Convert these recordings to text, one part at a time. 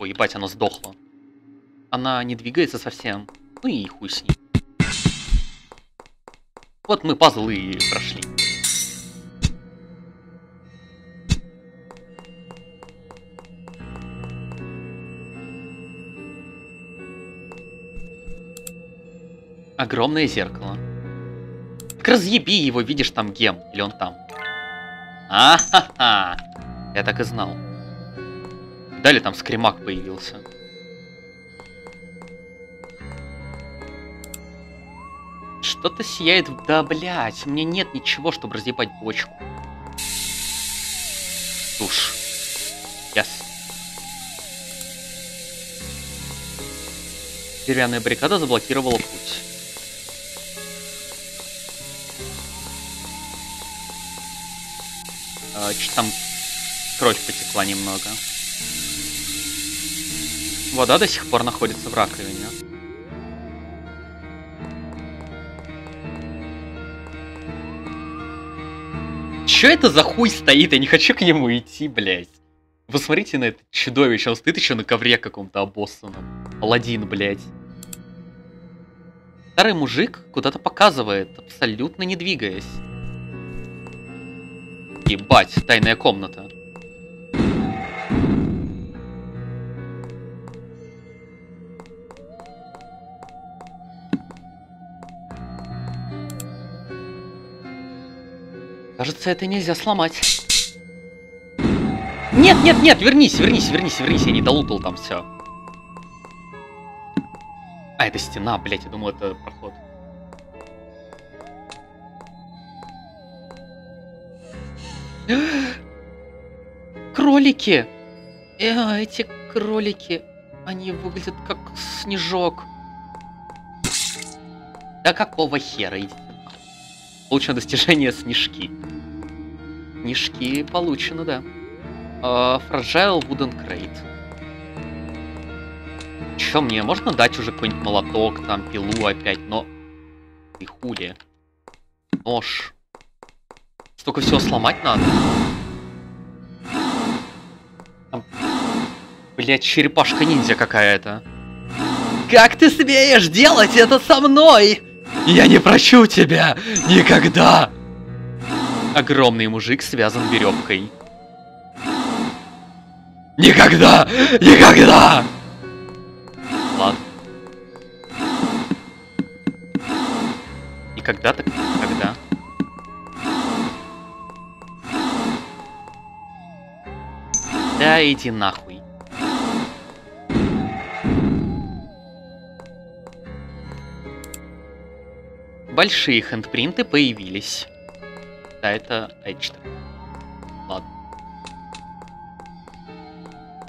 Ой, ебать, она сдохла. Она не двигается совсем. Ну и хуй с ней. Вот мы пазлы прошли. Огромное зеркало. Так разъеби его, видишь там гем. Или он там. А-ха-ха. Я так и знал. Далее там скримак появился. Что-то сияет. Да, блять, мне нет ничего, чтобы разъебать бочку. Тушь. Yes. Деревянная баррикада заблокировала путь. Что-то там кровь потекла немного. Вода до сих пор находится в раковине. Чё это за хуй стоит? Я не хочу к нему идти, блядь. Вы смотрите на это чудовище, он стоит еще на ковре каком-то обоссанном. Аладдин, блядь. Старый мужик куда-то показывает, абсолютно не двигаясь. Ебать, тайная комната. Кажется, это нельзя сломать. Нет, нет, нет, вернись, вернись, вернись, вернись, я не долутал там все. А, это стена, блять, я думал, это проход. Кролики! Эти кролики, они выглядят как снежок. Да какого хера, идите. Получено достижение снежки. Снежки получено, да. Fragile Wooden Crate. Чё, мне можно дать уже какой-нибудь молоток, там, пилу опять, но... И хули. Нож. Столько всего сломать надо. Там... Блять, черепашка-ниндзя какая-то. Как ты смеешь делать это со мной? Я не прощу тебя! Никогда! Огромный мужик связан веревкой. Никогда! Никогда! Ладно. И когда-то, когда? Да иди нахуй. Большие хендпринты появились. Да, это H4. Ладно.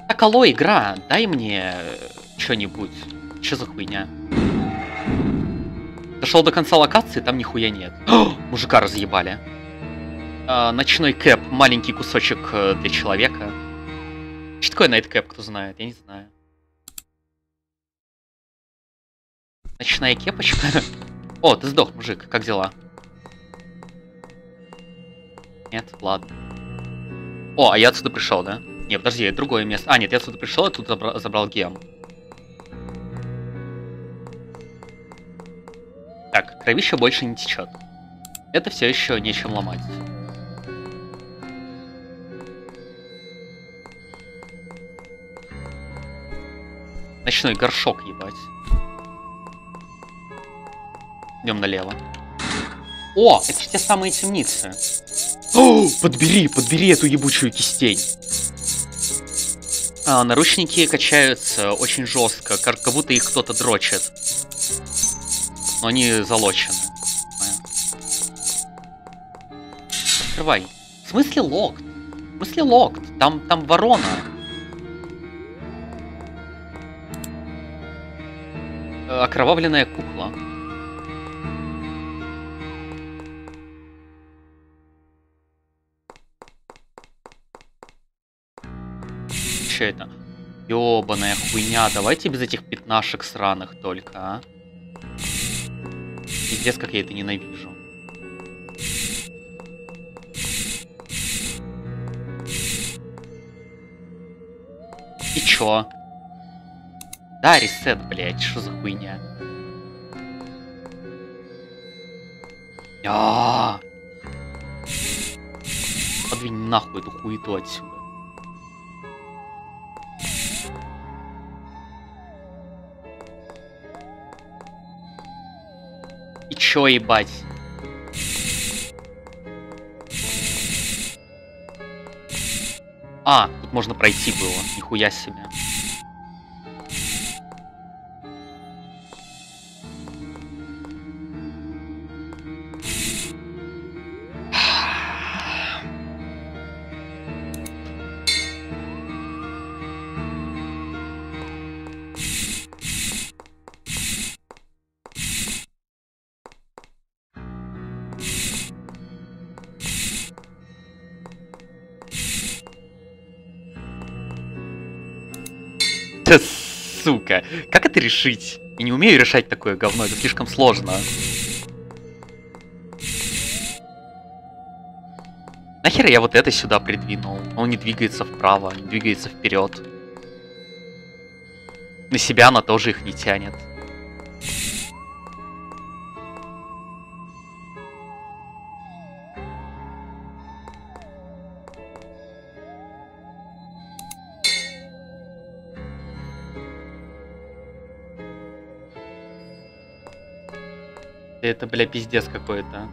Так, алло, игра, дай мне что-нибудь. Что за хуйня? Дошел до конца локации, там нихуя нет. О, мужика разъебали. Ночной кэп, маленький кусочек для человека. Что такое найт кэп, кто знает? Я не знаю. Ночная кепочка... О, ты сдох, мужик, как дела? Нет, ладно. О, а я отсюда пришел, да? Не, подожди, это другое место. А, нет, я отсюда пришел, я тут забрал гем. Так, кровища больше не течет. Это все еще нечем ломать. Ночной горшок, ебать. Идем налево. О, это же те самые темницы. О, подбери, подбери эту ебучую кистень. А, наручники качаются очень жестко, как будто их кто-то дрочит. Но они залочены. Открывай. В смысле локт? В смысле локт? Там ворона. Окровавленная кукла. Это ёбаная хуйня. Давайте без этих пятнашек сраных только, а? Пиздец, как я это ненавижу. И чё? Да, ресет, блять, что за хуйня? Подвинь нахуй эту хуету отсюда. И чё, ебать? А, тут можно пройти было, нихуя себе. Сука, как это решить? Я не умею решать такое говно, это слишком сложно. Нахера я вот это сюда придвинул? Он не двигается вправо, не двигается вперед. На себя она тоже их не тянет. Это, бля, пиздец какой-то.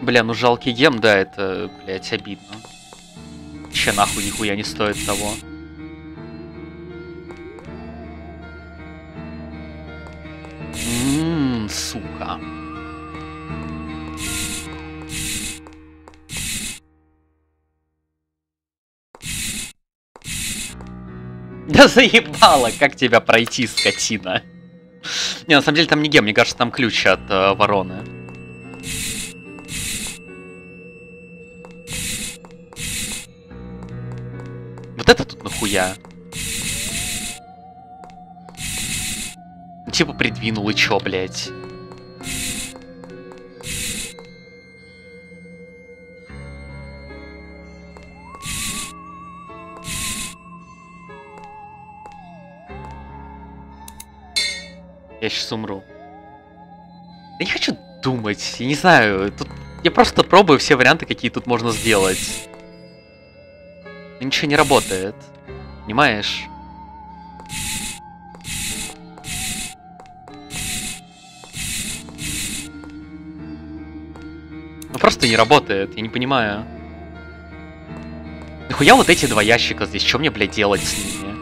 Бля, ну жалкий гем, да, это, блядь, обидно. Че нахуй нихуя не стоит того. Сука. Да заебало, как тебя пройти, скотина. Не, на самом деле там не гем, мне кажется, там ключ от вороны. Вот это тут нахуя? Типа придвинул и чё, блядь? Я сейчас умру. Я не хочу думать, я не знаю, тут... Я просто пробую все варианты, какие тут можно сделать. Но ничего не работает, понимаешь? Ну просто не работает, я не понимаю. Нахуя вот эти два ящика здесь, что мне, блядь, делать с ними?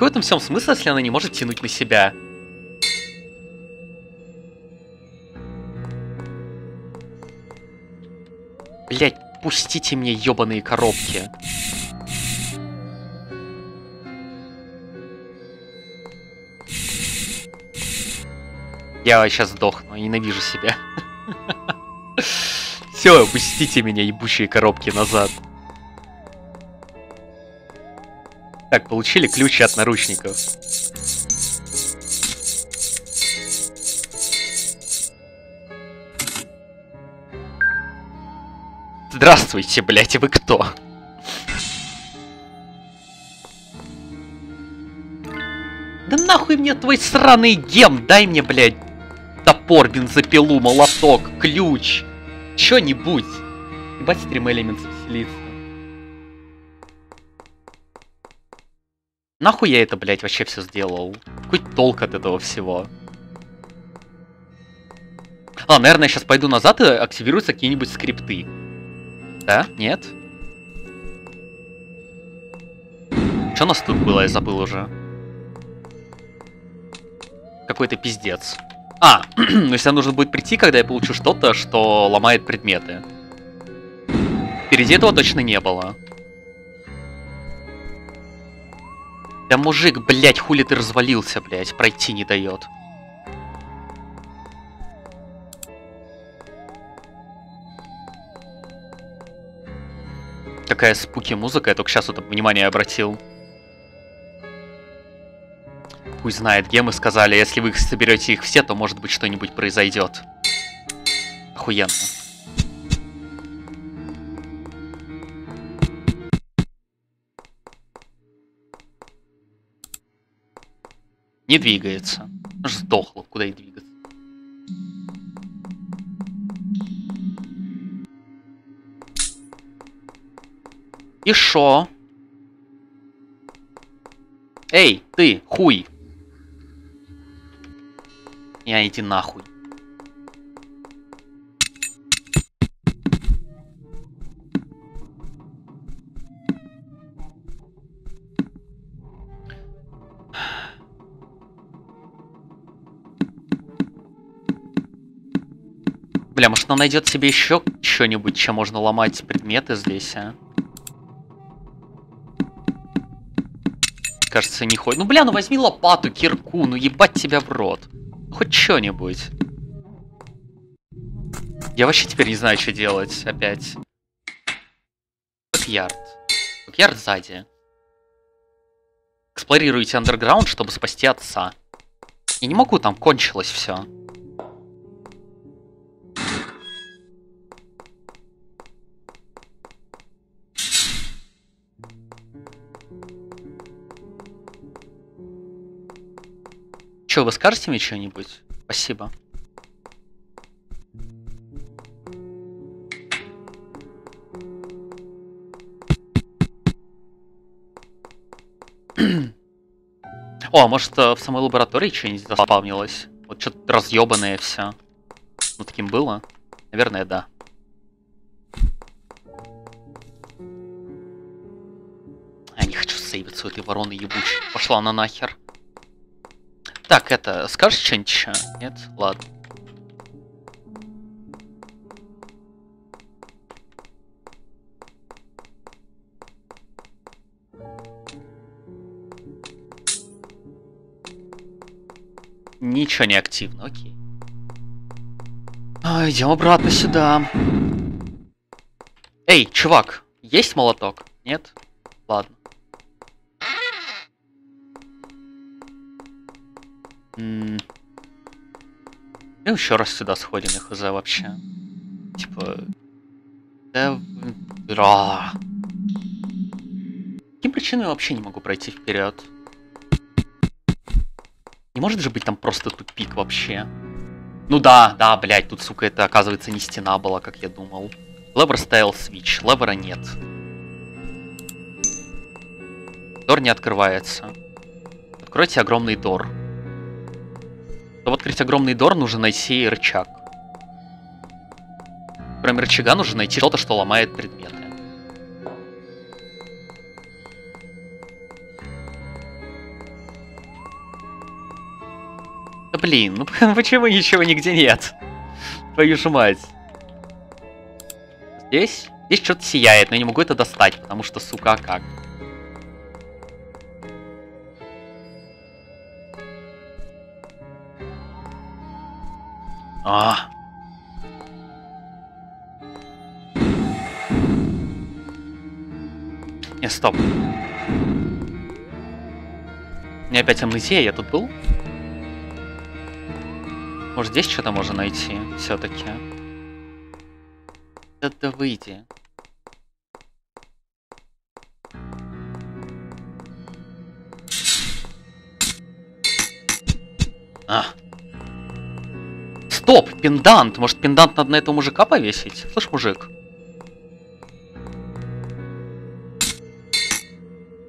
В этом всем смысл, если она не может тянуть на себя? Блять, пустите мне ёбаные коробки. Я сейчас сдохну, ненавижу себя. Все, пустите меня, ебучие коробки, назад. Так, получили ключи от наручников. Здравствуйте, блядь, вы кто? Да нахуй мне твой сраный гем, дай мне, блядь, топор, бензопилу, молоток, ключ, чё-нибудь. Ебать, стрим элемент веселится. Нахуй я это, блядь, вообще все сделал? Какой толк от этого всего? А, наверное, я сейчас пойду назад и активируются какие-нибудь скрипты. Да? Нет? Что у нас тут было? Я забыл уже. Какой-то пиздец. А, ну если нужно будет прийти, когда я получу что-то, что ломает предметы. Впереди этого точно не было. Да мужик, блять, хули ты развалился, блять, пройти не дает. Такая спуки музыка, я только сейчас вот это внимание обратил. Хуй знает, гемы сказали, если вы соберете их все, то может быть что-нибудь произойдет. Охуенно. Не двигается. Сдохло, куда и двигаться. И шо? Эй, ты, хуй! Я иди нахуй. Бля, может она найдет себе еще что-нибудь, чем можно ломать предметы здесь, а? Кажется, не ходит. Ну, бля, ну возьми лопату, кирку, ну ебать тебя в рот. Хоть что-нибудь. Я вообще теперь не знаю, что делать опять. Бэк-ярд. Бэк-ярд сзади. Эксплорируйте андерграунд, чтобы спасти отца. Я не могу, там кончилось все. Че, вы скажете мне что-нибудь? Спасибо. О, может в самой лаборатории что-нибудь заспавнилось? Вот что-то разъебанное все. Ну таким было? Наверное, да. Я не хочу сейвиться у этой вороны ебучей. Пошла она нахер. Так, это, скажешь что-нибудь еще? Нет? Ладно. Ничего не активно, окей. А, идем обратно сюда. Эй, чувак, есть молоток? Нет? Ладно. Ну еще раз сюда сходим, их за вообще. Типа. Да. Каким причинам я вообще не могу пройти вперед? Не может же быть там просто тупик вообще. Ну да, блять, тут, сука, это оказывается не стена была, как я думал. Lever style switch, левера нет. Дор не открывается. Откройте огромный дор. Чтобы открыть огромный дор, нужно найти рычаг. Кроме рычага нужно найти что-то, что ломает предметы. Да блин, ну почему ничего нигде нет? Твою же мать. Здесь что-то сияет, но я не могу это достать, потому что, сука, а как? А. Не, стоп. Мне опять амнезия, я тут был? Может здесь что-то можно найти, все-таки? Да выйди. А. Стоп, пендант. Может, пендант надо на этого мужика повесить? Слышь, мужик.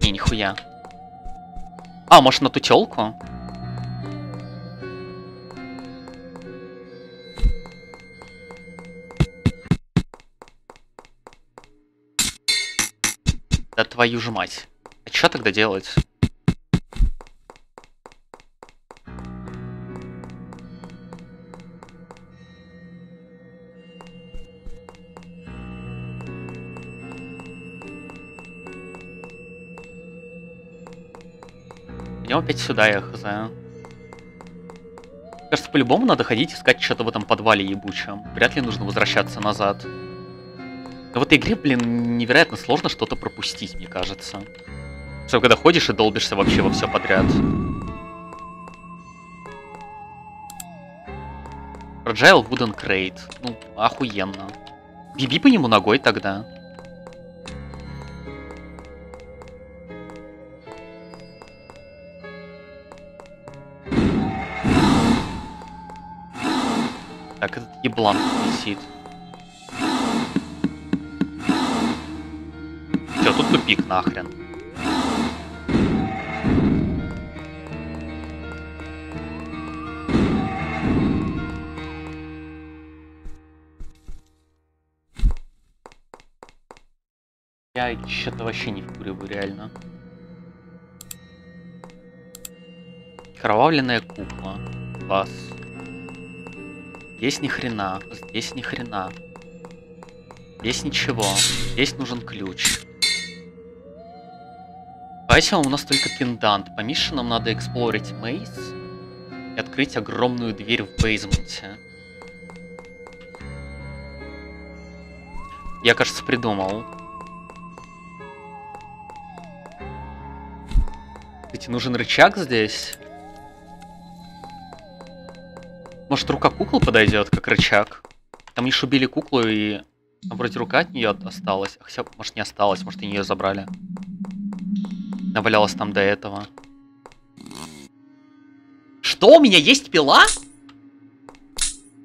Не, нихуя. А, может, на ту тёлку? Да твою же мать. А чё тогда делать? Опять сюда я хз. Кажется, по-любому надо ходить искать что-то в этом подвале ебучем. Вряд ли нужно возвращаться назад. Но в этой игре, блин, невероятно сложно что-то пропустить, мне кажется. Что когда ходишь и долбишься вообще во все подряд. Fragile Wooden Crate. Ну, охуенно. Биби по нему ногой тогда. Так, этот еблан висит. Все, тут тупик нахрен. Я что-то вообще не вкуриваю, реально. Кровавленная кукла. Класс. Здесь ни хрена, здесь ни хрена. Здесь ничего. Здесь нужен ключ. Поэтому у нас только пендант. По Мише нам надо эксплорить мейс и открыть огромную дверь в бейзменте. Я, кажется, придумал. Кстати, нужен рычаг здесь. Может, рука куклы подойдет, как рычаг? Там лишь убили куклу, и там вроде рука от нее осталась. Хотя, может, не осталась, может, и нее забрали. Навалялась там до этого. Что, у меня есть пила?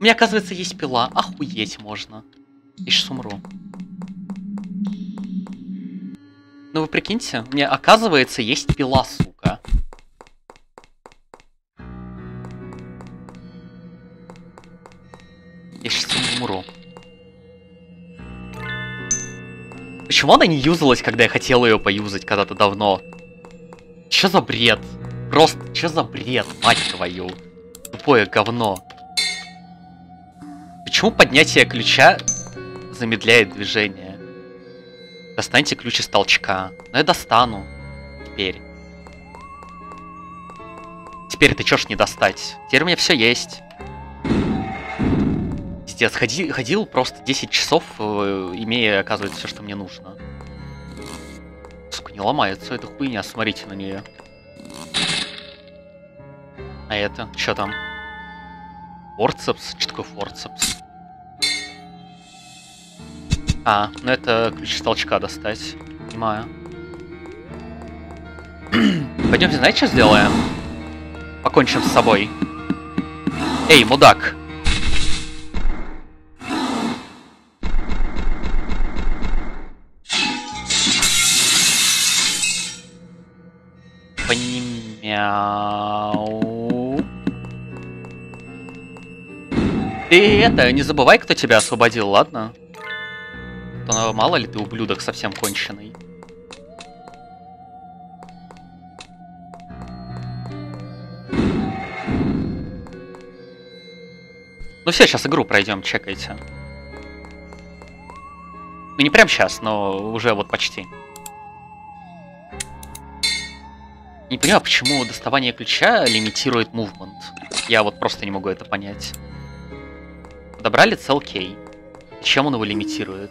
У меня, оказывается, есть пила. Охуеть можно. Я сейчас умру. Ну вы прикиньте, у меня, оказывается, есть пила, сука. Я сейчас умру. Почему она не юзалась, когда я хотел ее поюзать когда-то давно? Че за бред? Просто че за бред, мать твою? Тупое говно. Почему поднятие ключа замедляет движение? Достаньте ключ из толчка. Но я достану. Теперь. Теперь ты чё ж не достать? Теперь у меня все есть. Ходил просто 10 часов, имея, оказывается, все, что мне нужно. Сука, не ломается эта хуйня, смотрите на нее. А это? Что там? Форцепс? Что такое форцепс? А, ну это ключ с толчка достать. Понимаю. Пойдемте, знаете, что сделаем? Покончим с собой. Эй, мудак! Ты это, не забывай, кто тебя освободил, ладно? То мало ли ты ублюдок совсем конченый. Ну все, сейчас игру пройдем, чекайте. Ну не прям сейчас, но уже вот почти. Не понимаю, почему доставание ключа лимитирует мувмент. Я вот просто не могу это понять. Подобрали целкей. Чем он его лимитирует?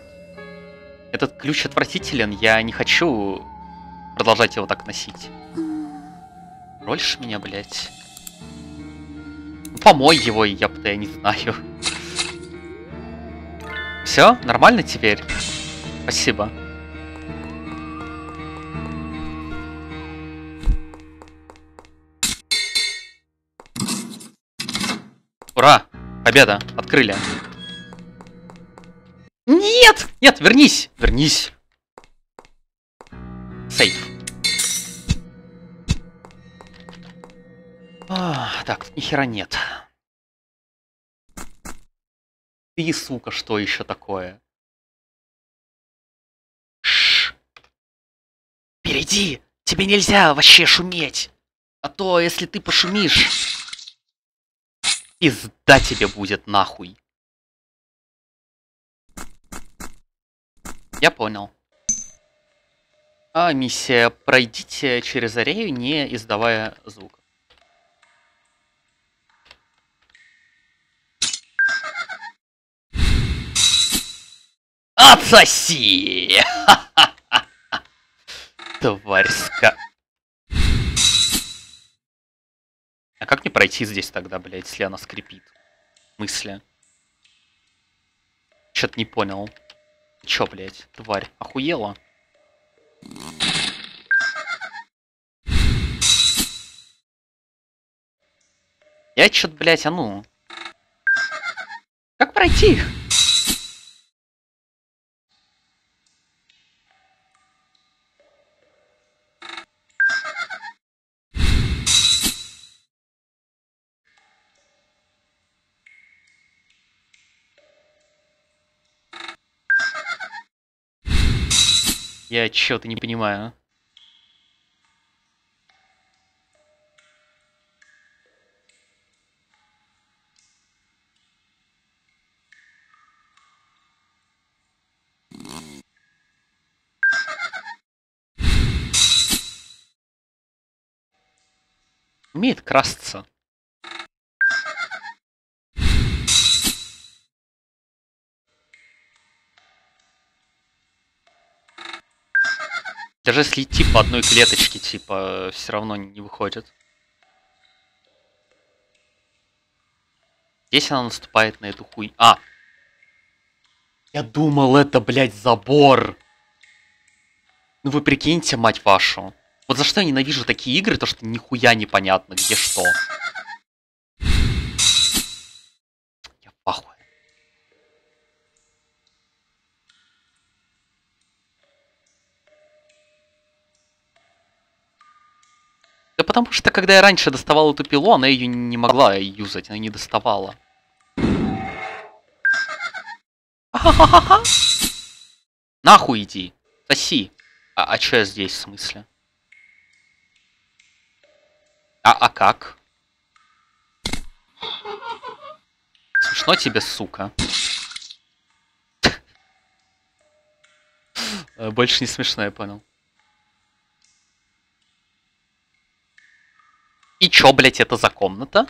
Этот ключ отвратителен, я не хочу продолжать его так носить. Рольшь меня, блять. Ну, помой его, ёпта, я не знаю. Все, нормально теперь? Спасибо. Ура! Победа! Открыли. Нет! Нет, вернись! Вернись! Сейф. А, так, тут нихера нет. Ты, сука, что еще такое? Шш! Впереди! Тебе нельзя вообще шуметь! А то, если ты пошумишь... Изда тебе будет нахуй. Я понял. А, миссия. Пройдите через арею, не издавая звука. Отсоси! Тварьска. А как мне пройти здесь тогда, блядь, если она скрипит? смысле? Чё-то не понял. Чё, блядь, тварь, охуела? Я чё-то, блядь, а ну? Как пройти? Я чё-то не понимаю. Умеет красться. Даже если идти по одной клеточке, типа, все равно не выходит. Здесь она наступает на эту хуй... А! Я думал, это, блядь, забор! Ну вы прикиньте, мать вашу. Вот за что я ненавижу такие игры, то что нихуя непонятно, где что. Я пахую. Да потому что, когда я раньше доставал эту пилу, она ее не могла юзать, она не доставала. Нахуй иди, соси. А чё я здесь, в смысле? А как? Смешно тебе, сука? Больше не смешно, я понял. И чё, блядь, это за комната?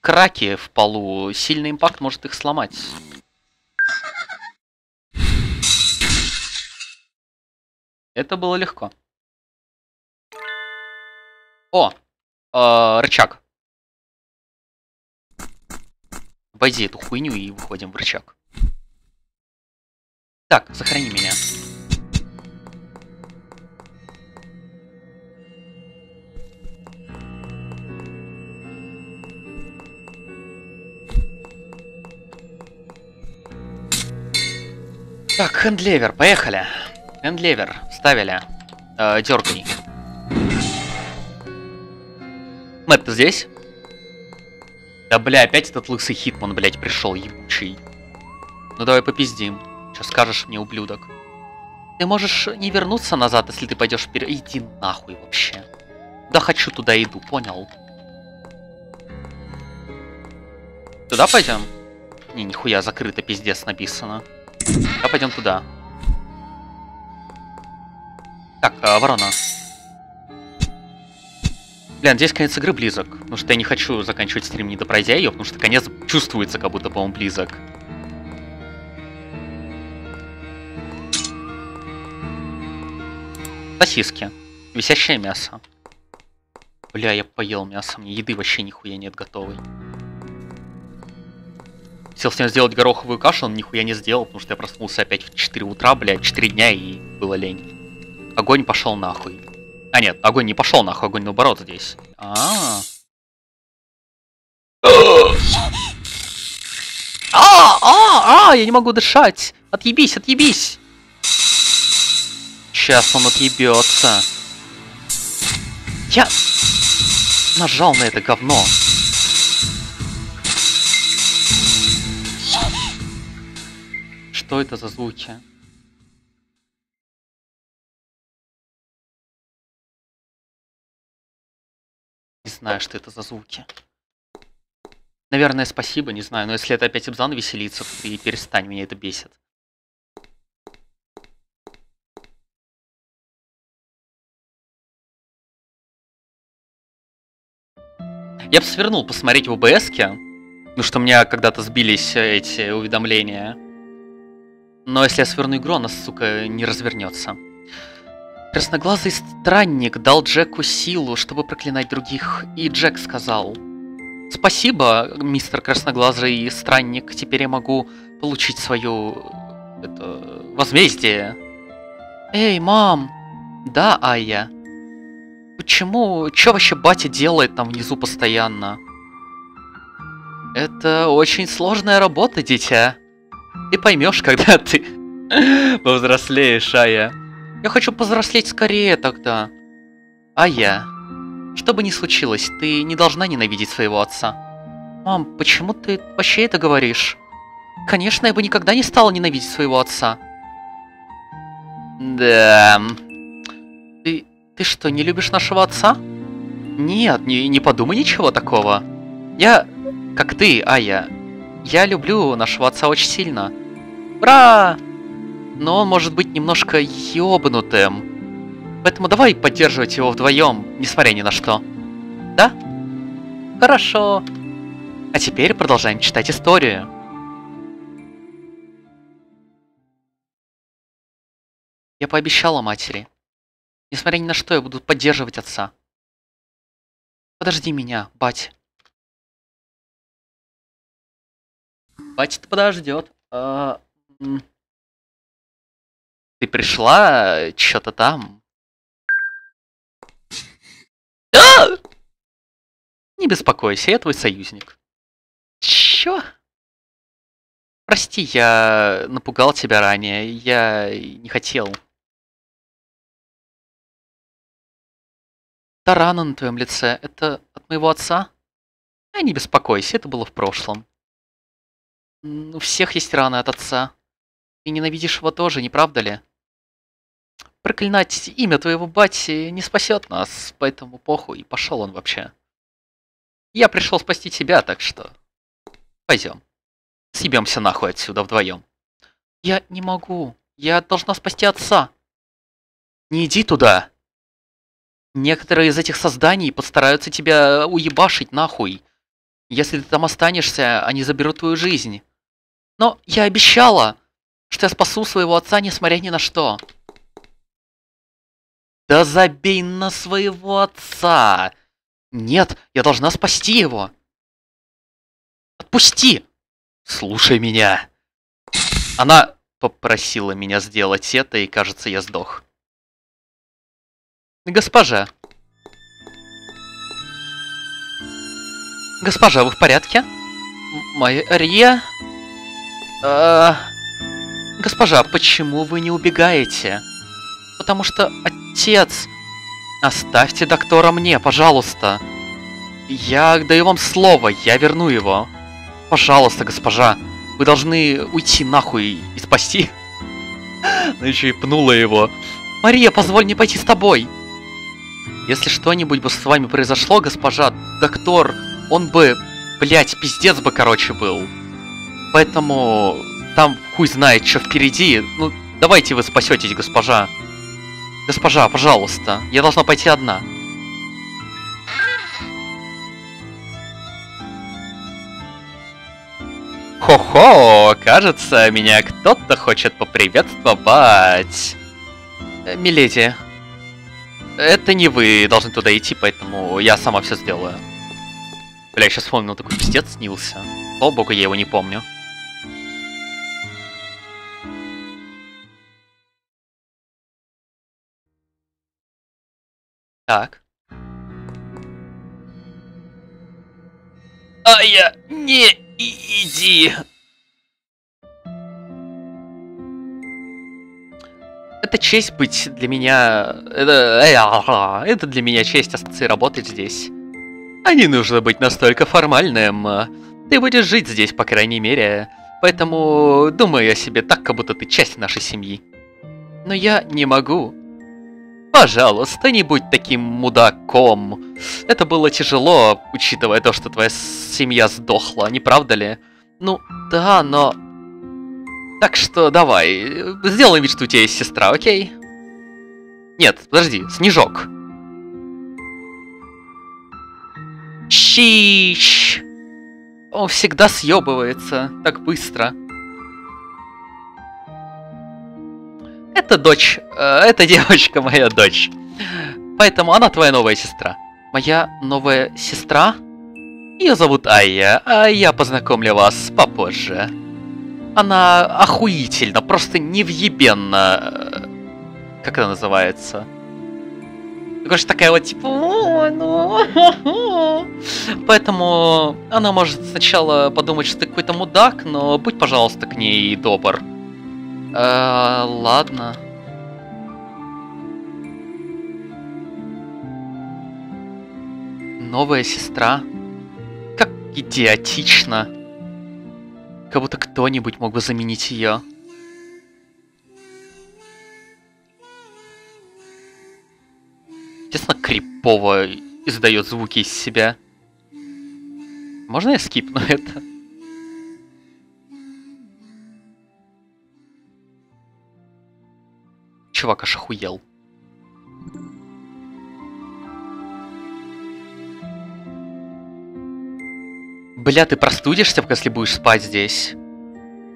Краки в полу. Сильный импакт может их сломать. Это было легко. О, рычаг. Обойди эту хуйню и выходим в рычаг. Так, сохрани меня. Так, хендлевер, поехали. Хендлевер, ставили. Дергай. Мэтт, ты здесь? Да бля, опять этот лысый хитман, блядь, пришел, ебучий. Ну давай попиздим. Че скажешь мне, ублюдок? Ты можешь не вернуться назад, если ты пойдешь вперед. Иди нахуй вообще. Да хочу, туда иду, понял? Туда пойдем? Не, нихуя, закрыто, пиздец, написано. Да пойдем туда. Так, ворона. Блин, здесь конец игры близок, потому что я не хочу заканчивать стрим, не допройдя ее, потому что конец чувствуется, как будто, по-моему, близок. Сосиски. Висящее мясо. Бля, я поел мясо, мне еды вообще нихуя нет готовой. Хотел с ним сделать гороховую кашу, он нихуя не сделал, потому что я проснулся опять в 4 утра, бля, 4 дня и было лень. Огонь пошел нахуй. А нет, огонь не пошел нахуй, огонь наоборот здесь. Я не могу дышать. Отъебись, отъебись. Сейчас он отъебется. Я нажал на это говно. Что это за звуки? Не знаю, что это за звуки. Наверное, спасибо, не знаю. Но если это опять Ибзан веселится, то и перестань, меня это бесит. Я бы свернул посмотреть в ОБС-ке. Ну что, у меня когда-то сбились эти уведомления. Но если я сверну игру, она, сука, не развернется. Красноглазый странник дал Джеку силу, чтобы проклинать других, и Джек сказал: Спасибо, мистер Красноглазый Странник. Теперь я могу получить свою... возмездие. Эй, мам! Да, Айя? Почему... Чё вообще батя делает там внизу постоянно? Это очень сложная работа, дитя. Ты поймешь, когда ты повзрослеешь, Айя. Я хочу повзрослеть скорее тогда. Айя, что бы ни случилось, ты не должна ненавидеть своего отца. Мам, почему ты вообще это говоришь? Конечно, я бы никогда не стала ненавидеть своего отца. Да... Ты что, не любишь нашего отца? Нет, не подумай ничего такого. Я... Как ты, Айя. Я люблю нашего отца очень сильно. Ура! Но он может быть немножко ёбнутым. Поэтому давай поддерживать его вдвоем, несмотря ни на что. Да? Хорошо. А теперь продолжаем читать историю. Я пообещала матери. Несмотря ни на что, я буду поддерживать отца. Подожди меня, бать. Батя-то подождет. Ты пришла? Чё-то там. Не беспокойся, я твой союзник. Чё? Прости, я напугал тебя ранее. Я не хотел. Та рана на твоем лице, это от моего отца? А не беспокойся, это было в прошлом. У всех есть раны от отца. Ты ненавидишь его тоже, не правда ли? Проклинать имя твоего бати не спасет нас, поэтому похуй, пошел он вообще. Я пришел спасти тебя, так что... Пойдем. Съебемся нахуй отсюда вдвоем. Я не могу. Я должна спасти отца. Не иди туда. Некоторые из этих созданий постараются тебя уебашить нахуй. Если ты там останешься, они заберут твою жизнь. Но я обещала, что я спасу своего отца, несмотря ни на что. Да забей на своего отца. Нет, я должна спасти его. Отпусти. Слушай меня. Она попросила меня сделать это, и кажется, я сдох. Госпожа. Госпожа, вы в порядке? Мария? Госпожа, почему вы не убегаете? Потому что отец... Оставьте доктора мне, пожалуйста. Я даю вам слово, я верну его. Пожалуйста, госпожа, вы должны уйти нахуй и спасти. Она еще и пнула его. Мария, позволь мне пойти с тобой. Если что-нибудь бы с вами произошло, госпожа, доктор... Он бы, блядь, пиздец бы, короче, был. Поэтому там хуй знает, что впереди. Ну, давайте вы спасетесь, госпожа. Госпожа, пожалуйста. Я должна пойти одна. Хо-хо, кажется, меня кто-то хочет поприветствовать. Миледи, это не вы должны туда идти, поэтому я сама все сделаю. Бля, я сейчас вспомнил, такой пиздец снился. Слава богу, я его не помню. Так. Айя, не иди. Это честь быть для меня... Это для меня честь остаться и работать здесь. А не нужно быть настолько формальным. Ты будешь жить здесь, по крайней мере. Поэтому думаю о себе так, как будто ты часть нашей семьи. Но я не могу. Пожалуйста, не будь таким мудаком. Это было тяжело, учитывая то, что твоя семья сдохла, не правда ли? Ну, да, но... Так что давай, сделаем вид, что у тебя есть сестра, окей? Нет, подожди, Снежок. Чищ! Он всегда съебывается так быстро. Это дочь. Это девочка моя дочь. Поэтому она твоя новая сестра. Моя новая сестра? Ее зовут Айя, а я познакомлю вас попозже. Она охуительно, просто невъебенно... Как она называется? Короче, такая вот, типа... Поэтому она может сначала подумать, что ты какой-то мудак, но будь, пожалуйста, к ней добр. Ладно. Новая сестра. Как идиотично. Как будто кто-нибудь мог бы заменить ее. Честно, крипово издает звуки из себя. Можно я скипну это? Чувак аж охуел. Бля, ты простудишься, если будешь спать здесь.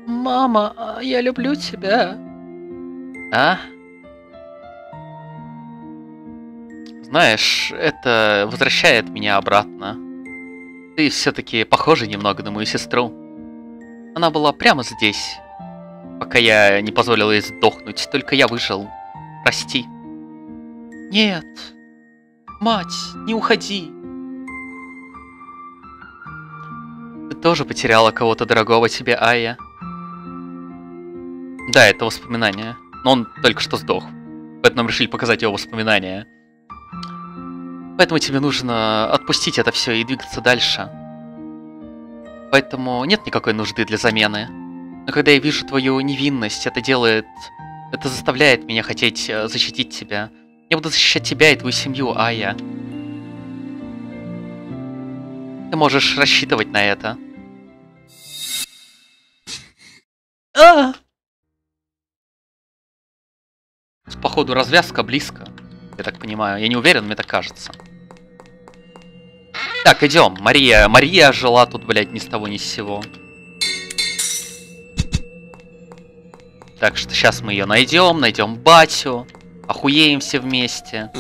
Мама, я люблю тебя. А? Знаешь, это возвращает меня обратно. Ты все-таки похожа немного на мою сестру. Она была прямо здесь, пока я не позволил ей сдохнуть, только я выжил. Прости. Нет. Мать, не уходи. Тоже потеряла кого-то дорогого тебе, Айя. Да, это воспоминание. Но он только что сдох. Поэтому решили показать его воспоминания. Поэтому тебе нужно отпустить это все и двигаться дальше. Поэтому нет никакой нужды для замены. Но когда я вижу твою невинность, это заставляет меня хотеть защитить тебя. Я буду защищать тебя и твою семью, Айя. Ты можешь рассчитывать на это. Походу, развязка близко. Я так понимаю. Я не уверен, мне так кажется. Так, идем. Мария. Мария жила тут, блядь, ни с того, ни с сего. Так что сейчас мы ее найдем. Найдем батю. Охуеем все вместе.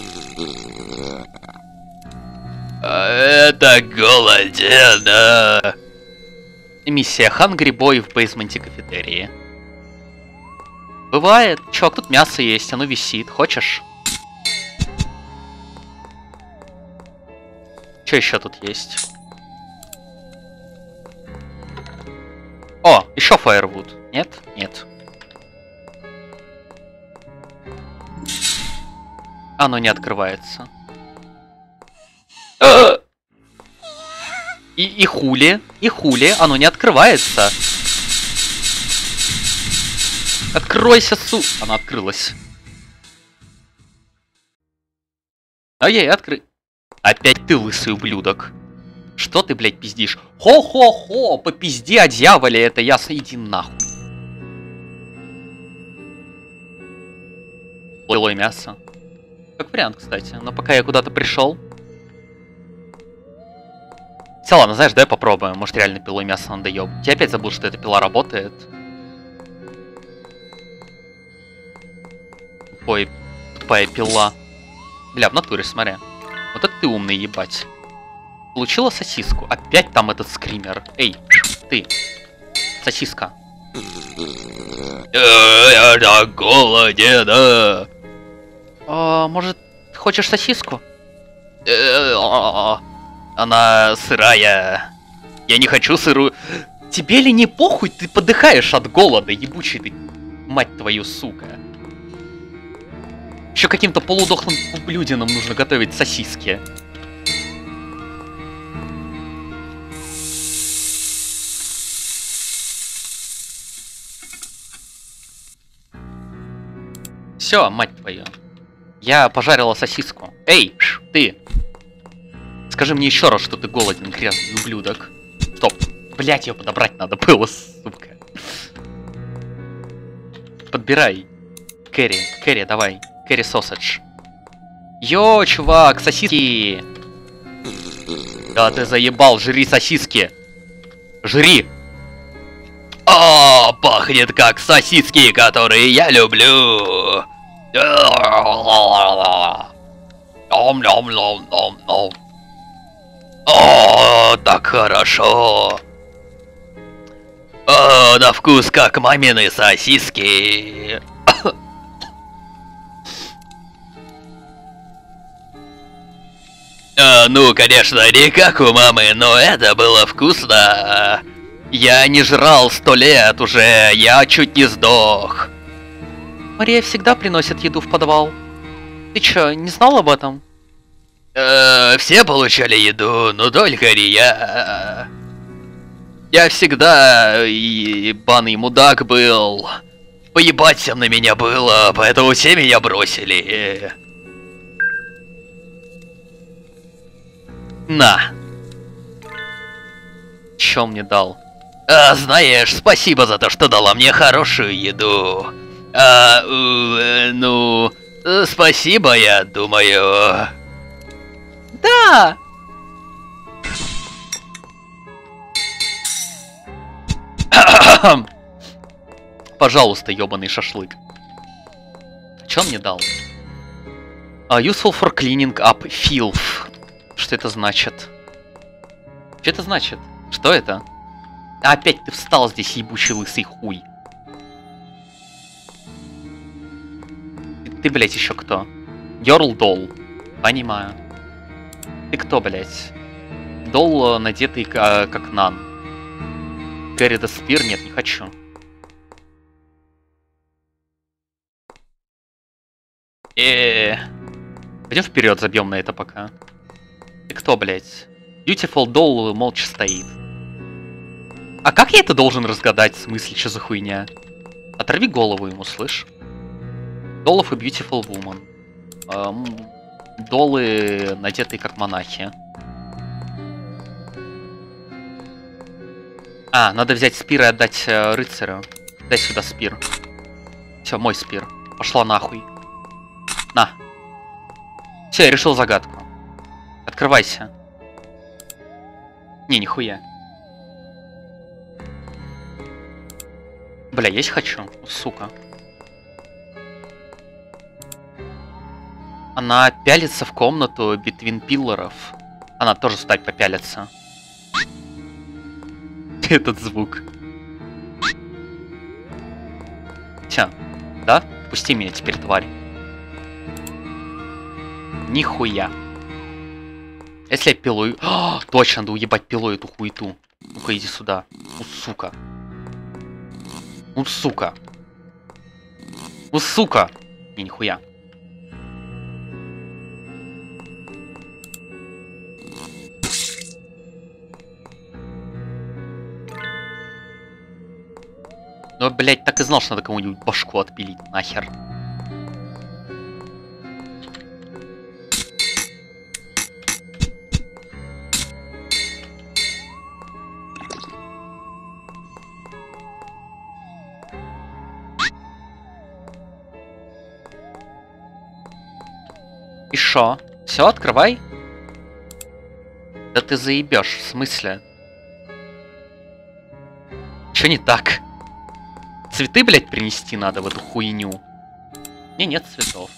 Это голодена. Миссия Хангри Бой в бейсменте кафетерии. Бывает. Чувак, тут мясо есть, оно висит. Хочешь? Что еще тут есть? О, еще фаервуд. Нет? Нет. Оно не открывается. И хули, оно не открывается. Откройся, су... Она открылась. А я и откры... Опять ты, лысый ублюдок. Что ты, блядь, пиздишь? Хо-хо-хо, попизди о дьяволе, это ясно, иди нахуй. Плылое мясо. Как вариант, кстати, но пока я куда-то пришел... Хотя ладно, знаешь, давай попробуем. Может, реально пилой мясо надо ёбать. Я опять забыл, что эта пила работает. Ой, тупая пила. Бля, в натуре, смотри. Вот это ты умный, ебать. Получила сосиску. Опять там этот скример. Эй, ты. Сосиска. Я на голоден. Может, хочешь сосиску? Она сырая. Я не хочу сырую. Тебе ли не похуй? Ты подыхаешь от голода, ебучий ты. Мать твою, сука. Еще каким-то полудохлым ублюдинам нужно готовить сосиски. Все, мать твою. Я пожарила сосиску. Эй, ты. Скажи мне еще раз, что ты голоден, грязный ублюдок. Стоп. Блять, ее подобрать надо было, сука. Подбирай. Кэрри, Кэрри, давай. Кэрри сосадж. Йо, чувак, сосиски. Да ты заебал, жри сосиски. Жри. О, пахнет как сосиски, которые я люблю. Ом-ном-ном-ном-ном. О, так хорошо. О, на вкус как мамины сосиски. Ну, конечно, не как у мамы, но это было вкусно. Я не жрал 100 лет уже, я чуть не сдох. Мария всегда приносит еду в подвал. Ты чё, не знал об этом? Все получали еду, но только не я. Я всегда ебаный мудак был. Поебать всем на меня было, поэтому все меня бросили. На. Чё мне дал? Знаешь, спасибо за то, что дала мне хорошую еду. Ну, спасибо, я думаю. Да! Пожалуйста, ёбаный шашлык. Чё он мне дал? Useful for cleaning up filth. Что это значит? Что это значит? Что это? Опять ты встал здесь, ебучий лысый хуй. Ты, блядь, еще кто? Girl Doll. Понимаю. Ты кто, блядь? Doll надетый как нан. Гарри Деспир? Нет, не хочу. Пойдем вперед, забьем на это пока. Ты кто, блядь? Beautiful Doll молча стоит. А как я это должен разгадать? В смысле, что за хуйня? Оторви голову ему, слышь? Доллов и Beautiful Woman. Доллы, надетые как монахи. А, надо взять спир и отдать рыцарю. Дай сюда спир. Все, мой спир. Пошла нахуй. На. Все, я решил загадку. Открывайся. Не, нихуя. Бля, есть хочу? Сука. Она пялится в комнату битвин пилларов. Она тоже встать попялится. Этот звук. Тя, да? Пусти меня теперь, тварь. Нихуя. Если я пилую... О, точно, надо уебать пилой эту хуету. Ну-ка, иди сюда. У, сука. У, сука. У, сука. Не, нихуя. Ну, блядь, так и знал, что надо кому-нибудь башку отпилить, нахер. И шо? Все, открывай? Да ты заебешь, в смысле? Че не так? Цветы, блядь, принести надо в эту хуйню. Мне нет цветов.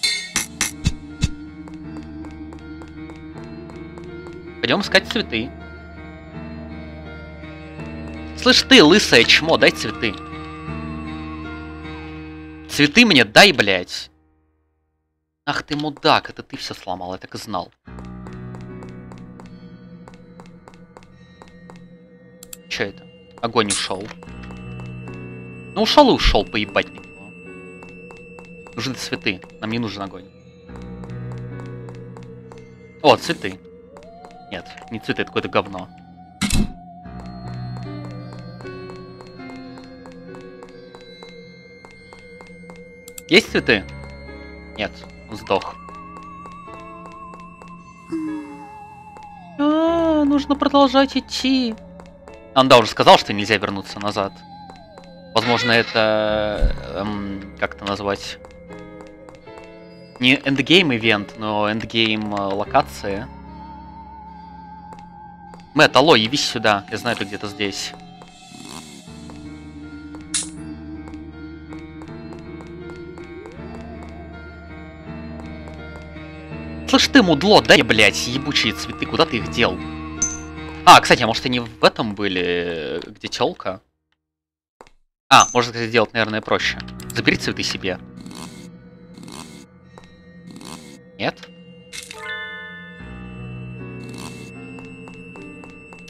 Пойдем искать цветы. Слышь ты, лысое чмо, дай цветы. Цветы мне дай, блядь. Ах ты мудак, это ты все сломал, я так и знал. Че это? Огонь ушел. Ну ушел и ушел, поебать на него. Нужны цветы, нам не нужен огонь. О, цветы. Нет, не цветы, это какое-то говно. Есть цветы? Нет, он сдох. А, нужно продолжать идти. Анда уже сказал, что нельзя вернуться назад. Возможно, это... как это назвать? Не эндгейм-ивент, но эндгейм-локация. Мэтт, алло, явись сюда. Я знаю, ты где-то здесь. Слышь ты, мудло, дай, блядь, ебучие цветы. Куда ты их дел? А, кстати, а может они в этом были, где телка? А, можно, кстати, сделать, наверное, проще. Забери цветы себе. Нет?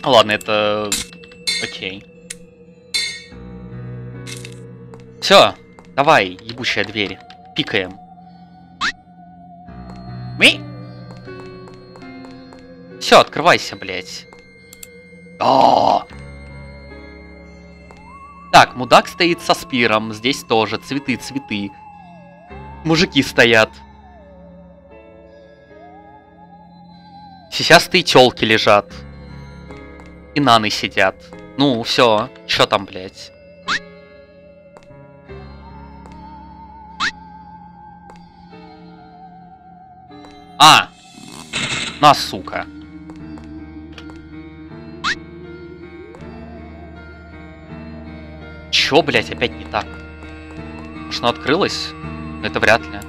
Ладно, это... Окей. Все, давай, ебучая дверь. Пикаем. Мы? Все, открывайся, блядь. О! Так, мудак стоит со спиром. Здесь тоже цветы, цветы. Мужики стоят. Сейчас ты тёлки лежат. И наны сидят. Ну, все, чё там, блядь? А! На, сука. Чё, блядь, опять не так? Может, она открылась? Это вряд ли.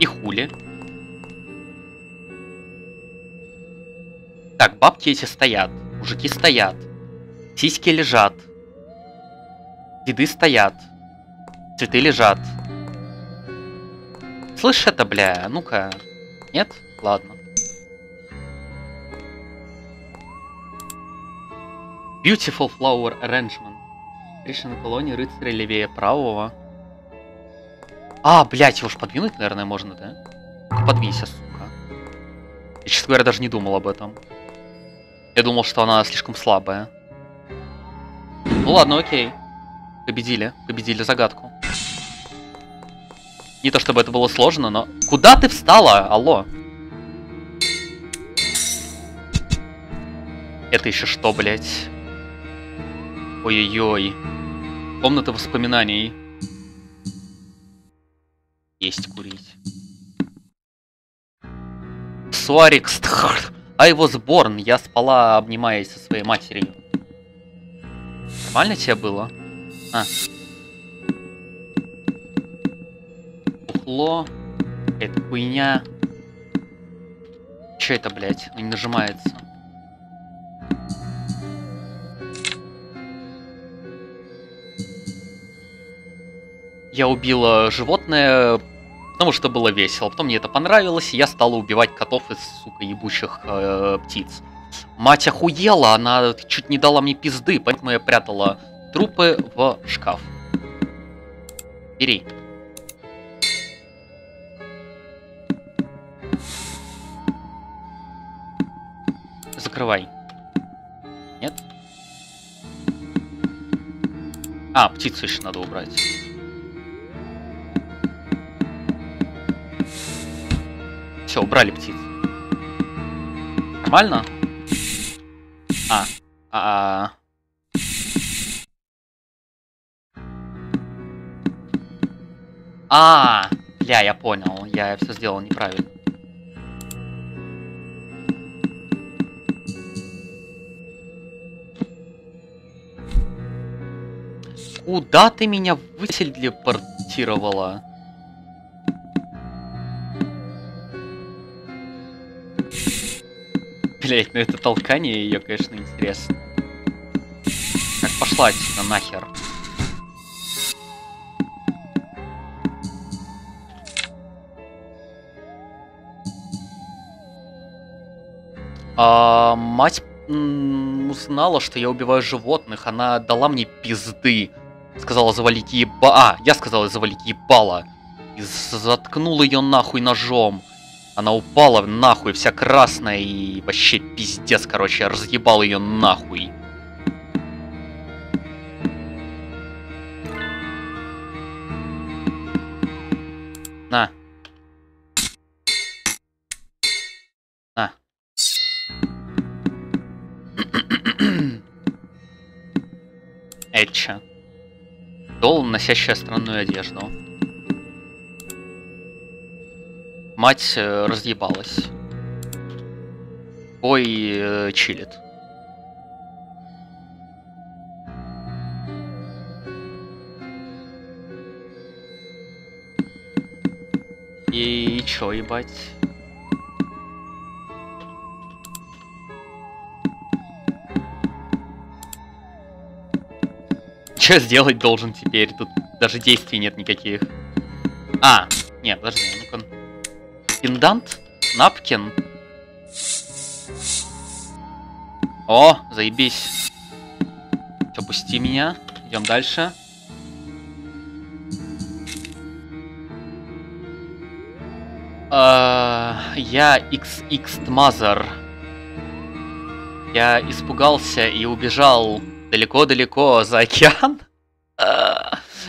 И хули. Так, бабки эти стоят. Мужики стоят. Сиськи лежат. Деды стоят. Цветы лежат. Слышь, это, бля, ну-ка. Нет? Ладно. Beautiful flower arrangement. Решена колония рыцаря левее правого. А, блядь, его ж подвинуть, наверное, можно, да? Подвинься, сука. Я, честно говоря, даже не думал об этом. Я думал, что она слишком слабая. Ну ладно, окей. Победили. Победили загадку. Не то чтобы это было сложно, но... Куда ты встала? Алло. Это еще что, блядь? Ой-ой-ой. Комната воспоминаний. Есть курить. Суарикс. I was born. Я спала, обнимаясь со своей матерью. Нормально тебе было? А. Ухло. Это хуйня. Че это, блядь? Он не нажимается. Я убила животное, потому что было весело. Потом мне это понравилось, и я стала убивать котов из, сука, ебучих птиц. Мать охуела, она чуть не дала мне пизды, поэтому я прятала... трупы в шкаф. Бери. Закрывай. Нет? А, птицу еще надо убрать. Все, убрали птиц. Нормально? А, бля, я понял, я все сделал неправильно. Куда ты меня вытелепортировала? Блять, ну это толкание ее, конечно, интересно. Так, пошла отсюда нахер. Мать узнала, что я убиваю животных. Она дала мне пизды. Сказала завалить еба... А, я сказала завалить ебала. И заткнула ее нахуй ножом. Она упала нахуй, вся красная. И вообще пиздец, короче. Я разъебал ее нахуй. На. Этча. Дол, носящая странную одежду. Мать разъебалась. Ой, чилит. И чё, ебать? Чё сделать должен теперь? Тут даже действий нет никаких. А, нет, подожди, ну-ка. Пендант? Напкин? О, заебись. Всё, пусти меня. Идем дальше. Я XX-Mother. Я испугался и убежал далеко-далеко за океан.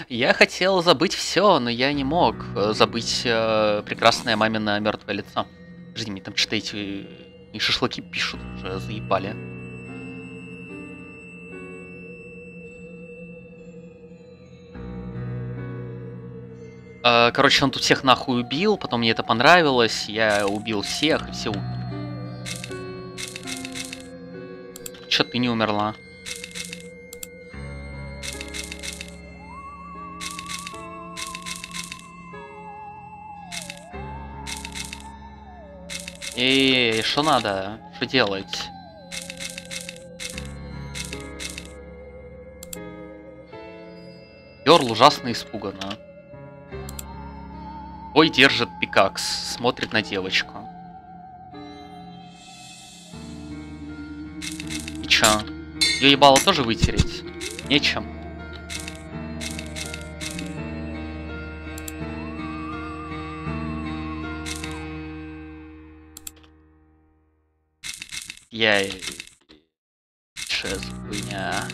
Я хотел забыть все, но я не мог забыть прекрасное мамино мертвое лицо. Подожди, мне там что-то эти и шашлыки пишут, уже заебали. Короче, он тут всех нахуй убил, потом мне это понравилось, я убил всех, и все умерли. Чё ты не умерла? Эй, что надо? Что делать? Йорл ужасно испуганно. Ой, держит пикакс, смотрит на девочку. И чё? Её ебало тоже вытереть? Нечем. Я... Сейчас хуйня...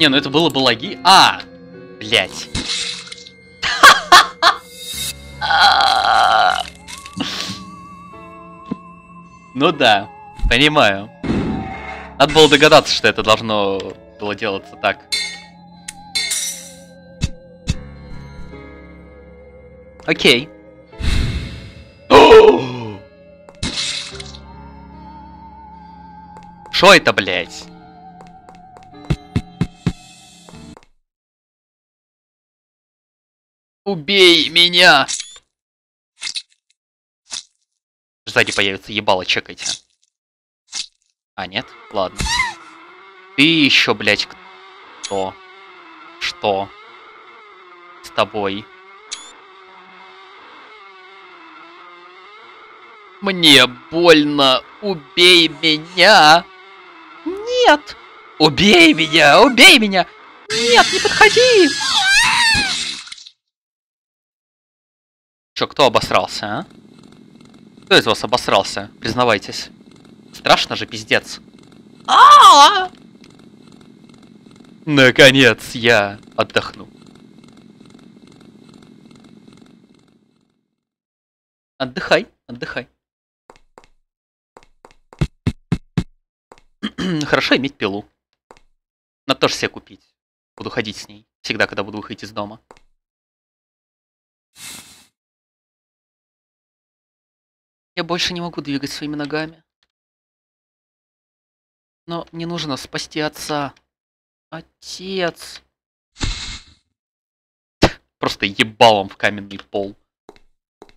Не, ну это было бы лаги... А! Блять. Ну да, понимаю. Надо было догадаться, что это должно было делаться так. Окей. Шо это, блять? Убей меня! Сзади появится ебало, чекайте. А, нет? Ладно. Ты еще, блядь, кто? Что? С тобой? Мне больно! Убей меня! Нет! Убей меня! Убей меня! Нет, не подходи! Чё, кто обосрался, а? Кто из вас обосрался? Признавайтесь. Страшно же, пиздец. А-а-а! Наконец я отдохну. Отдыхай, отдыхай. Хорошо иметь пилу. Надо тоже себе купить. Буду ходить с ней. Всегда, когда буду выходить из дома. Я больше не могу двигать своими ногами. Но мне нужно спасти отца. Отец. Просто ебалом в каменный пол.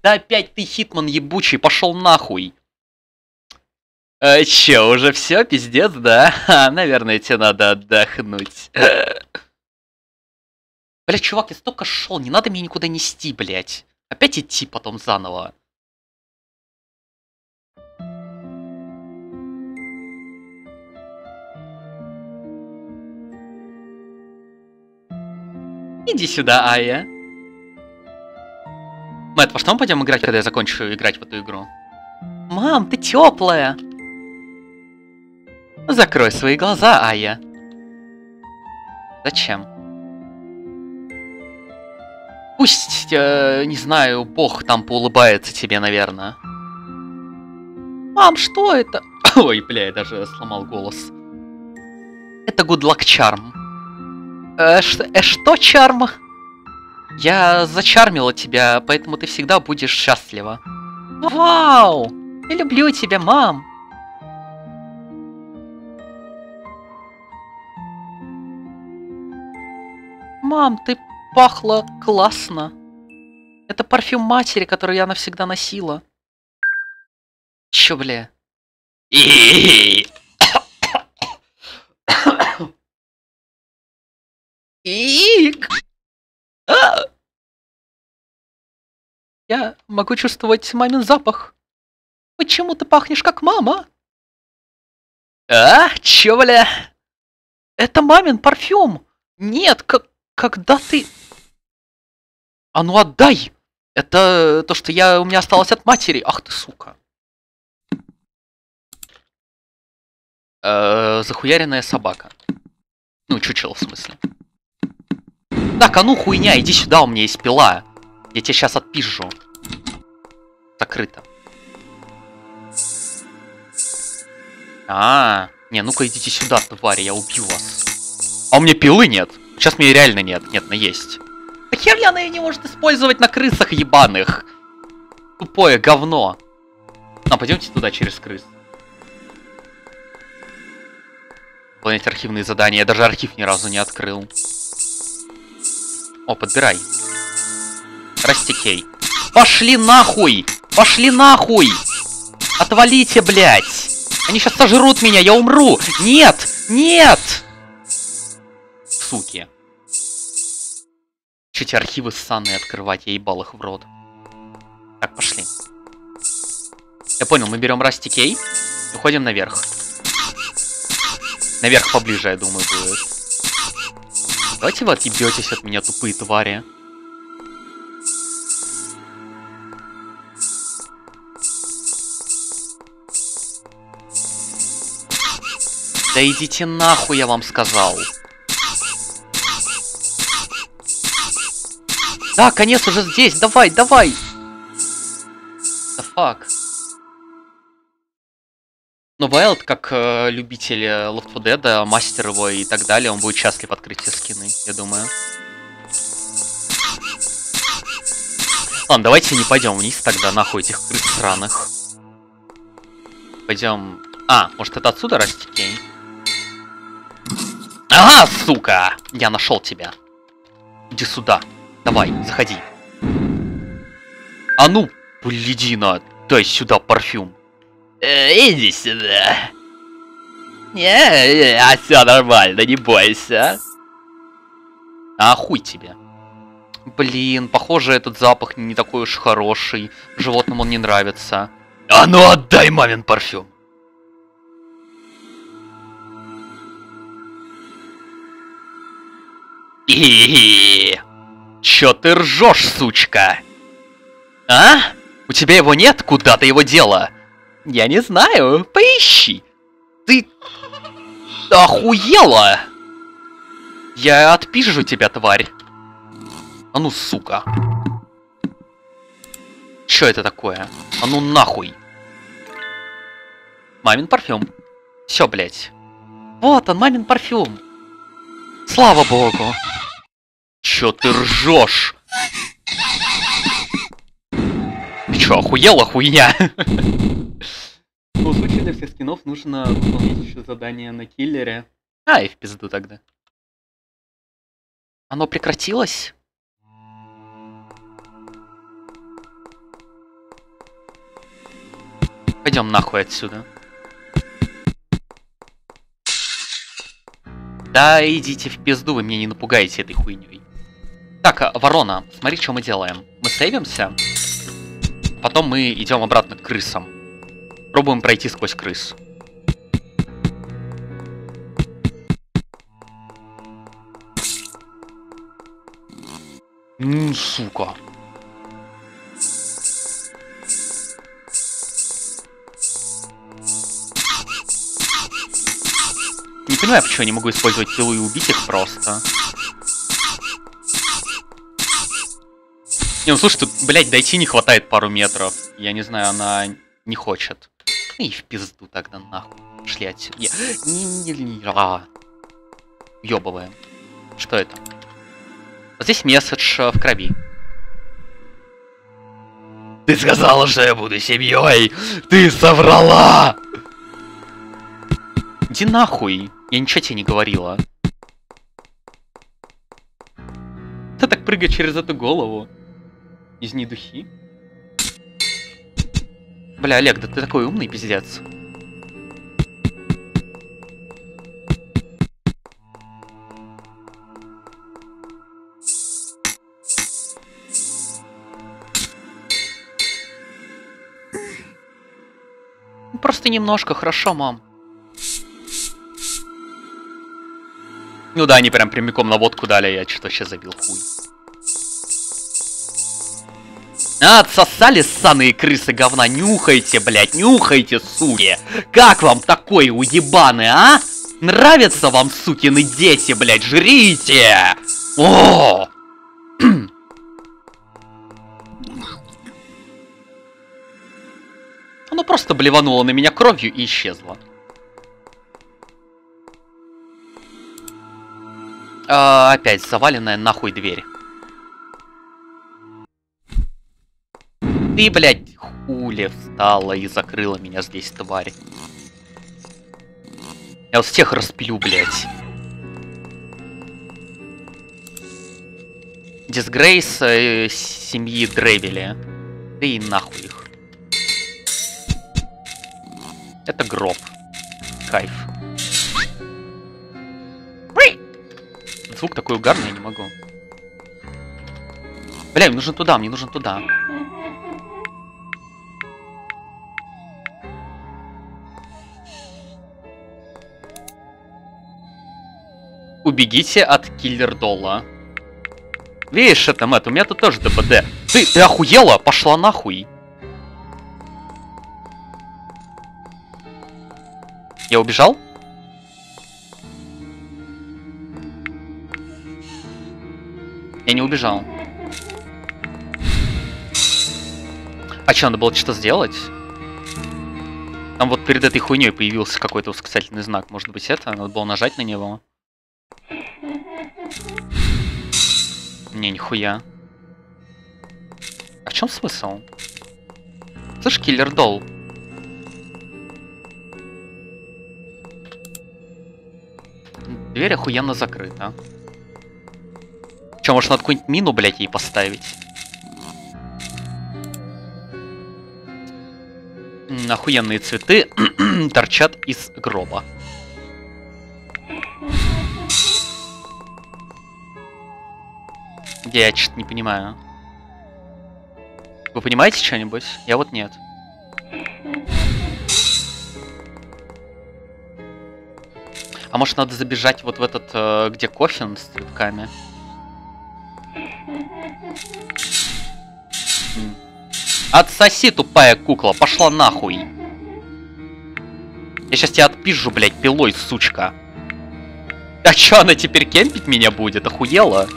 Да опять ты, Хитман ебучий, пошел нахуй. Че, уже все, пиздец, да? Наверное, тебе надо отдохнуть. Блять, чувак, я столько шел, не надо меня никуда нести, блять. Опять идти потом заново. Иди сюда, Айя. Мэтт, во что мы пойдем играть, когда я закончу играть в эту игру? Мам, ты теплая. Закрой свои глаза, Айя. Зачем? Пусть, не знаю, бог там поулыбается тебе, наверное. Мам, что это? Ой, бля, я даже сломал голос. Это Good Luck Charm. Что, Чарм? Я зачармила тебя, поэтому ты всегда будешь счастлива. Вау! Я люблю тебя, мам! Мам, ты пахла классно. Это парфюм матери, который я навсегда носила. Чё, бля? Ик! Я могу чувствовать мамин запах. Почему ты пахнешь как мама? А, чё, бля? Это мамин парфюм. Нет, когда ты... А ну отдай! Это то, что у меня осталось от матери. Ах ты, сука. Захуяренная собака. Ну, чучело, в смысле. Так, а ну хуйня, иди сюда, у меня есть пила. Я тебя сейчас отпизжу. Закрыто. Не, ну-ка идите сюда, твари, я убью вас. А у меня пилы нет. Сейчас мне реально нет. Нет, но есть. Да хер ли она ее не может использовать на крысах ебаных? Тупое говно. Пойдемте туда через крыс. Выполнять архивные задания. Я даже архив ни разу не открыл. О, подбирай. Растихей. Пошли нахуй! Пошли нахуй! Отвалите, блядь! Они сейчас сожрут меня, я умру! Нет! Нет! Суки. Чуть архивы ссаные открывать, я ебал их в рот. Так, пошли. Я понял, мы берем растикей, уходим наверх. Наверх поближе, я думаю, будет. Давайте вы отъебетесь от меня, тупые твари. Да идите нахуй, я вам сказал. Да, конец уже здесь, давай, давай. The fuck. Но Вайлд, как любитель Left 4 Dead, мастер его и так далее, он будет счастлив открыть все скины, я думаю. Ладно, давайте не пойдем вниз тогда, нахуй этих крыс сраных. Пойдем. А, может это отсюда растекей? Ага, сука! Я нашел тебя. Иди сюда. Давай, заходи. А ну, блядина, дай сюда парфюм. Иди сюда. Не, все нормально, не бойся. А хуй тебе. Блин, похоже, этот запах не такой уж хороший. Животным он не нравится. А ну отдай мамин парфюм. Чё ты ржешь, сучка? А? У тебя его нет? Куда ты его дела? Я не знаю, поищи. Ты охуела? Я отпизжу тебя, тварь. А ну, сука. Чё это такое? А ну нахуй. Мамин парфюм. Всё, блядь. Вот он, мамин парфюм. Слава богу. Чё ты ржёшь? Ты чё, охуела, хуйня? В случае для всех скинов нужно выполнить еще задание на киллере. А, и в пизду тогда. Оно прекратилось? Пойдем нахуй отсюда. Да идите в пизду, вы меня не напугаете этой хуйней. Так, ворона, смотри, что мы делаем. Мы сейвимся, потом мы идем обратно к крысам. Пробуем пройти сквозь крыс. Ну, сука. Не понимаю, почему я не могу использовать пилу и убить их просто. Не, ну слушай, тут, блядь, дойти не хватает пару метров. Я не знаю, она не хочет. И в пизду тогда нахуй. Пошли отсюда. Ёбываем. Что это? Вот здесь месседж в крови. Ты сказала, что я буду семьей! Ты соврала! Иди нахуй! Я ничего тебе не говорила. Ты так прыгай через эту голову. Из недухи. Бля, Олег, да ты такой умный пиздец. Просто немножко, хорошо, мам. Ну да, они прям прямиком на водку дали, я что-то вообще забил хуй. Отсосали ссаные крысы говна, нюхайте, блядь, нюхайте, суки. Как вам такой уебаны, а? Нравятся вам, сукины дети, блядь, жрите! О! Оно просто блевануло на меня кровью и исчезло. А, опять заваленная нахуй дверь. Ты, блядь, хули встала и закрыла меня здесь, тварь. Я вот всех распилю, блядь. Дисгрейс семьи Древеля. Да и нахуй их. Это гроб. Кайф. Звук такой угарный, я не могу. Бля, мне нужно туда, мне нужно туда. Убегите от Киллер Долла. Видишь, это Мэтт, у меня тут тоже ДПД. Ты охуела? Пошла нахуй. Я убежал? Я не убежал. А что, надо было что-то сделать? Там вот перед этой хуйней появился какой-то восклицательный знак. Может быть, это? Надо было нажать на него. Не, нихуя. А в чем смысл? Слышь, Киллер Долл. Дверь охуенно закрыта. Че, может, надо какую-нибудь мину, блядь, ей поставить? Охуенные цветы торчат из гроба. Я что-то не понимаю. Вы понимаете что-нибудь? Я вот нет. А может, надо забежать вот в этот, где кофин с цветками? Отсоси, тупая кукла, пошла нахуй. Я сейчас тебя отпизжу, блядь, пилой, сучка. А чё, она теперь кемпить меня будет? Охуела?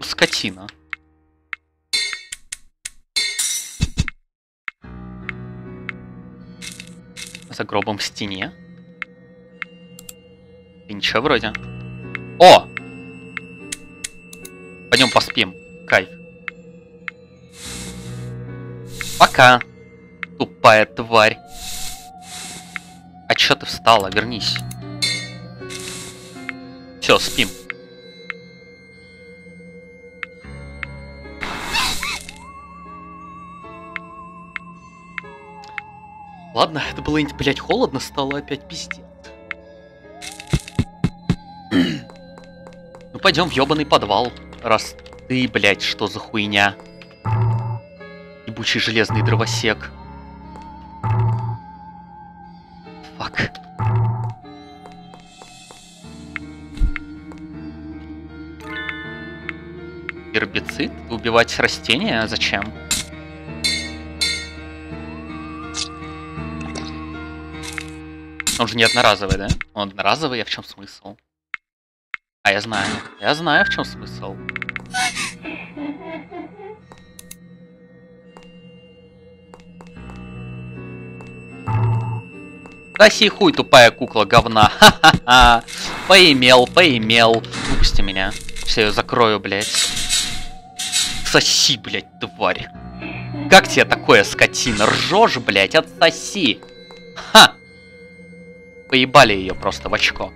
Скотина. За гробом в стене. И ничего вроде. О! Пойдем поспим. Кайф. Пока. Тупая тварь. А чё ты встала? Вернись. Все, спим. Ладно, это было, блядь, холодно стало опять, пиздец. Ну пойдем в ёбаный подвал, раз ты, блядь, что за хуйня. Ебучий железный дровосек. Фак. Гербицид? Убивать растения? Зачем? Он же не одноразовый, да? Он одноразовый, а в чем смысл? А я знаю, в чем смысл. Проси хуй, тупая кукла говна. Ха-ха-ха. Поимел, поимел. Выпусти меня. Все, я закрою, блядь. Соси, блядь, тварь. Как тебе такое, скотина? Ржешь, блядь, отсоси. Ха. Поебали ее просто в очко.